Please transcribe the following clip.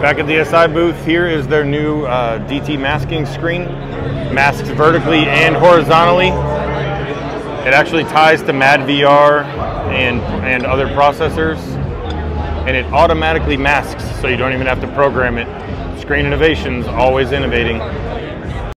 Back at the SI booth, here is their new DT masking screen. Masks vertically and horizontally. It actually ties to MadVR and other processors, and it automatically masks, so you don't even have to program it. Screen Innovations, always innovating.